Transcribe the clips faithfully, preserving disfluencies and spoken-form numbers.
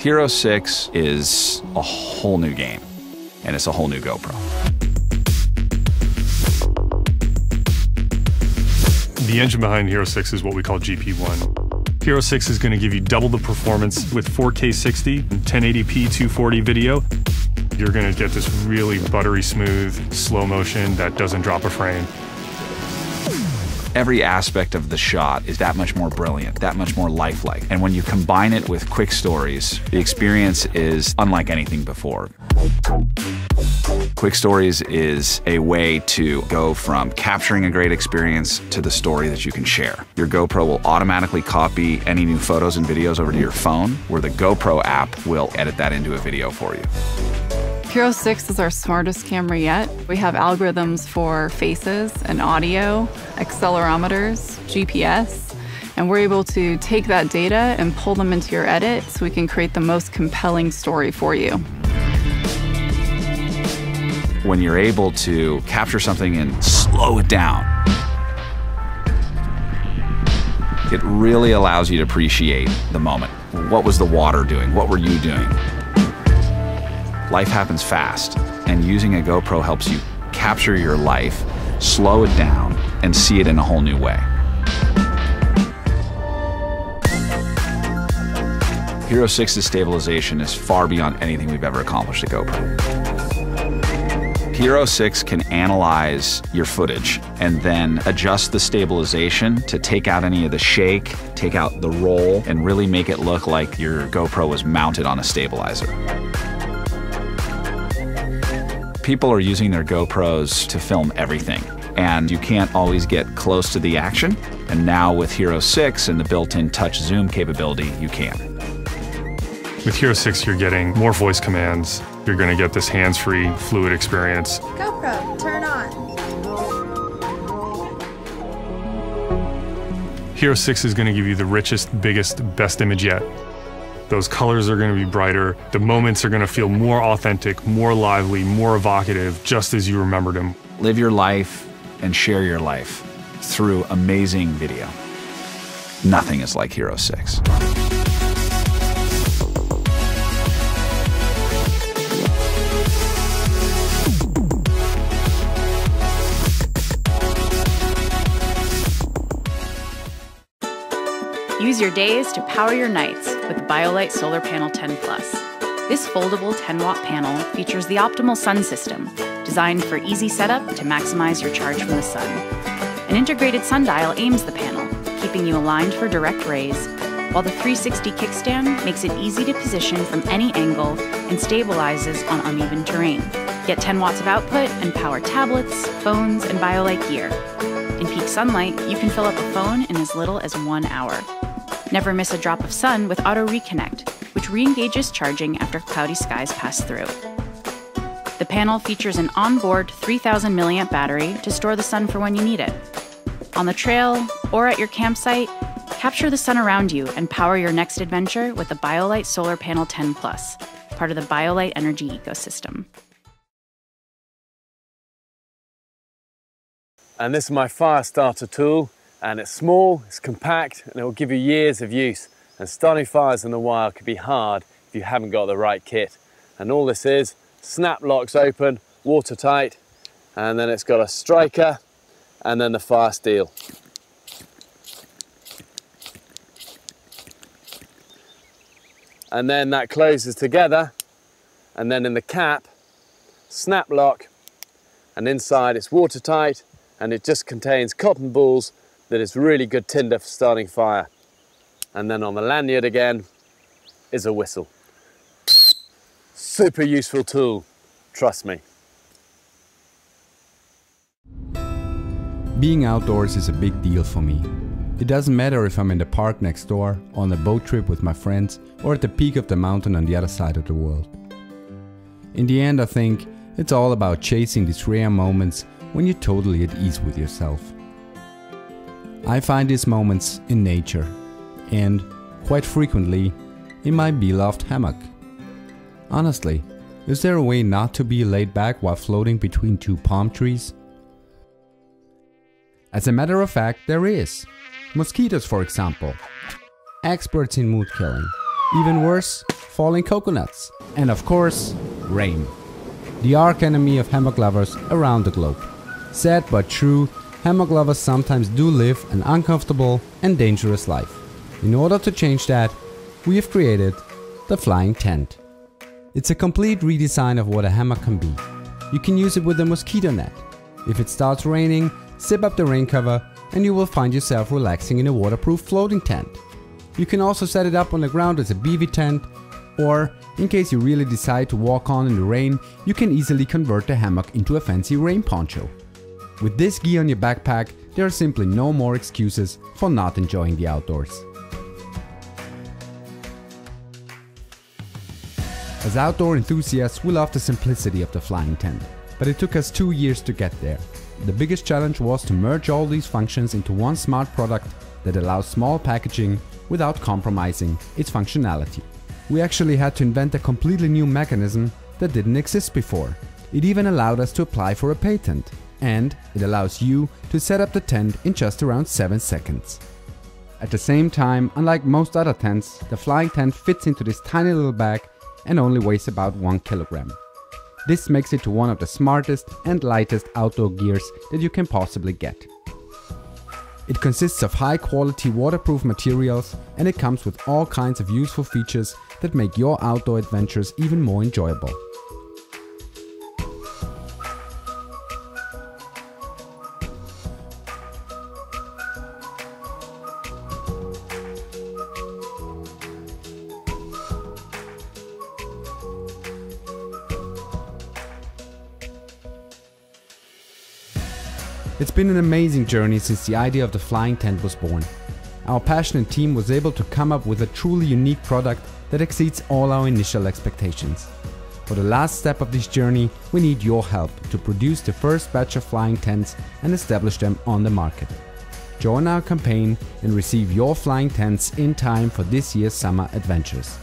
Hero six is a whole new game, and it's a whole new GoPro. The engine behind Hero six is what we call G P one. Hero six is going to give you double the performance with four K sixty and ten eighty p two forty video. You're going to get this really buttery smooth slow motion that doesn't drop a frame. Every aspect of the shot is that much more brilliant, that much more lifelike. And when you combine it with Quick Stories, the experience is unlike anything before. Quick Stories is a way to go from capturing a great experience to the story that you can share. Your GoPro will automatically copy any new photos and videos over to your phone, where the GoPro app will edit that into a video for you. Hero six is our smartest camera yet. We have algorithms for faces and audio, accelerometers, G P S, and we're able to take that data and pull them into your edit so we can create the most compelling story for you. When you're able to capture something and slow it down, it really allows you to appreciate the moment. What was the water doing? What were you doing? Life happens fast, and using a GoPro helps you capture your life, slow it down, and see it in a whole new way. Hero six's stabilization is far beyond anything we've ever accomplished at GoPro. Hero six can analyze your footage and then adjust the stabilization to take out any of the shake, take out the roll, and really make it look like your GoPro was mounted on a stabilizer. People are using their GoPros to film everything, and you can't always get close to the action. And now with Hero six and the built-in touch zoom capability, you can. With Hero six, you're getting more voice commands. You're going to get this hands-free, fluid experience. GoPro, turn on. Hero six is going to give you the richest, biggest, best image yet. Those colors are going to be brighter. The moments are going to feel more authentic, more lively, more evocative, just as you remembered them. Live your life and share your life through amazing video. Nothing is like Hero six. Use your days to power your nights with the BioLite Solar Panel ten plus. This foldable ten watt panel features the optimal sun system, designed for easy setup to maximize your charge from the sun. An integrated sundial aims the panel, keeping you aligned for direct rays, while the three sixty kickstand makes it easy to position from any angle and stabilizes on uneven terrain. Get ten watts of output and power tablets, phones, and BioLite gear. In peak sunlight, you can fill up a phone in as little as one hour. Never miss a drop of sun with Auto Reconnect, which re-engages charging after cloudy skies pass through. The panel features an onboard three thousand milliamp battery to store the sun for when you need it. On the trail or at your campsite, capture the sun around you and power your next adventure with the BioLite Solar Panel ten plus, part of the BioLite Energy ecosystem. And this is my fire starter tool. And it's small, it's compact, and it will give you years of use. And starting fires in the wild can be hard if you haven't got the right kit. And all this is, snap locks open, watertight, and then it's got a striker, and then the fire steel. And then that closes together, and then in the cap, snap lock, and inside it's watertight, and it just contains cotton balls that is really good tinder for starting fire. And then on the lanyard again is a whistle. Super useful tool, trust me. Being outdoors is a big deal for me. It doesn't matter if I'm in the park next door, on a boat trip with my friends, or at the peak of the mountain on the other side of the world. In the end, I think it's all about chasing these rare moments when you're totally at ease with yourself. I find these moments in nature and, quite frequently, in my beloved hammock. Honestly, is there a way not to be laid back while floating between two palm trees? As a matter of fact, there is. Mosquitoes, for example. Experts in mood killing. Even worse, falling coconuts. And of course, rain. The arch enemy of hammock lovers around the globe. Sad but true, hammock lovers sometimes do live an uncomfortable and dangerous life. In order to change that, we have created the Flying Tent. It's a complete redesign of what a hammock can be. You can use it with a mosquito net. If it starts raining, zip up the rain cover and you will find yourself relaxing in a waterproof floating tent. You can also set it up on the ground as a B V tent, or in case you really decide to walk on in the rain, you can easily convert the hammock into a fancy rain poncho. With this gear on your backpack, there are simply no more excuses for not enjoying the outdoors. As outdoor enthusiasts, we love the simplicity of the Flying Tent, but it took us two years to get there. The biggest challenge was to merge all these functions into one smart product that allows small packaging without compromising its functionality. We actually had to invent a completely new mechanism that didn't exist before. It even allowed us to apply for a patent, and it allows you to set up the tent in just around seven seconds. At the same time, unlike most other tents, the Flying Tent fits into this tiny little bag and only weighs about one kilogram. This makes it to one of the smartest and lightest outdoor gears that you can possibly get. It consists of high quality waterproof materials, and it comes with all kinds of useful features that make your outdoor adventures even more enjoyable. It's been an amazing journey since the idea of the Flying Tent was born. Our passionate team was able to come up with a truly unique product that exceeds all our initial expectations. For the last step of this journey, we need your help to produce the first batch of flying tents and establish them on the market. Join our campaign and receive your flying tents in time for this year's summer adventures.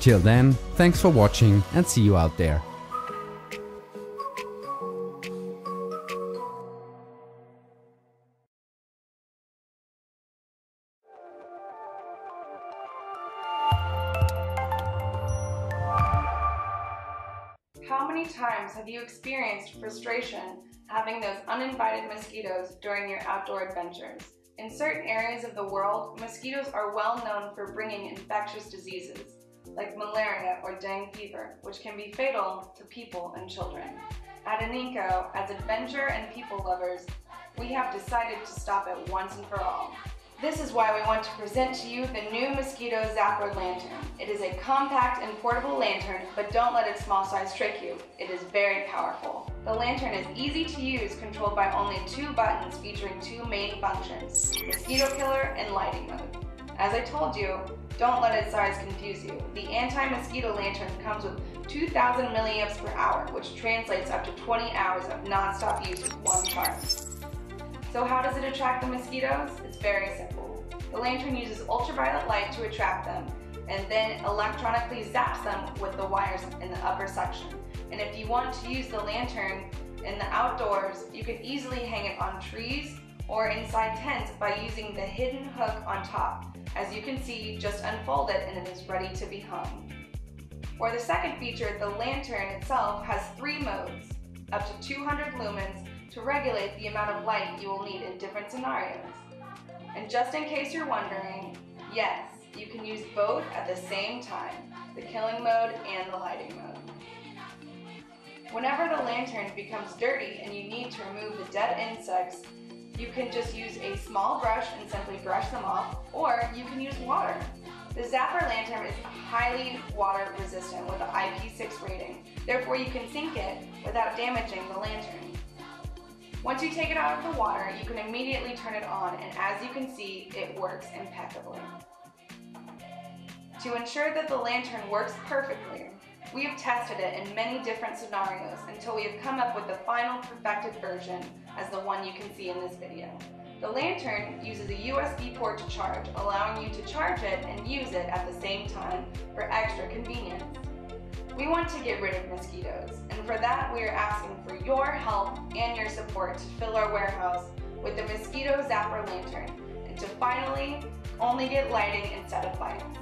Till then, thanks for watching and see you out there. How many times have you experienced frustration having those uninvited mosquitoes during your outdoor adventures? In certain areas of the world, mosquitoes are well known for bringing infectious diseases like malaria or dengue fever, which can be fatal to people and children. At Enkeeo, as adventure and people lovers, we have decided to stop it once and for all. This is why we want to present to you the new Mosquito Zapper Lantern. It is a compact and portable lantern, but don't let its small size trick you. It is very powerful. The lantern is easy to use, controlled by only two buttons featuring two main functions, mosquito killer and lighting mode. As I told you, don't let its size confuse you. The anti-mosquito lantern comes with two thousand milliamps per hour, which translates up to twenty hours of non-stop use with one charge. So how does it attract the mosquitoes? It's very simple. The lantern uses ultraviolet light to attract them and then electronically zaps them with the wires in the upper section. And if you want to use the lantern in the outdoors, you can easily hang it on trees or inside tents by using the hidden hook on top. As you can see, just unfold it and it is ready to be hung. For the second feature, the lantern itself has three modes, up to two hundred lumens, to regulate the amount of light you will need in different scenarios. And just in case you're wondering, yes, you can use both at the same time, the killing mode and the lighting mode. Whenever the lantern becomes dirty and you need to remove the dead insects, you can just use a small brush and simply brush them off, or you can use water. The Zapper Lantern is highly water resistant with an I P six rating, therefore you can sink it without damaging the lantern. Once you take it out of the water, you can immediately turn it on, and as you can see, it works impeccably. To ensure that the lantern works perfectly, we have tested it in many different scenarios until we have come up with the final perfected version as the one you can see in this video. The lantern uses a U S B port to charge, allowing you to charge it and use it at the same time for extra convenience. We want to get rid of mosquitoes, and for that we are asking for your help and your support to fill our warehouse with the Mosquito Zapper Lantern and to finally only get lighting instead of lights.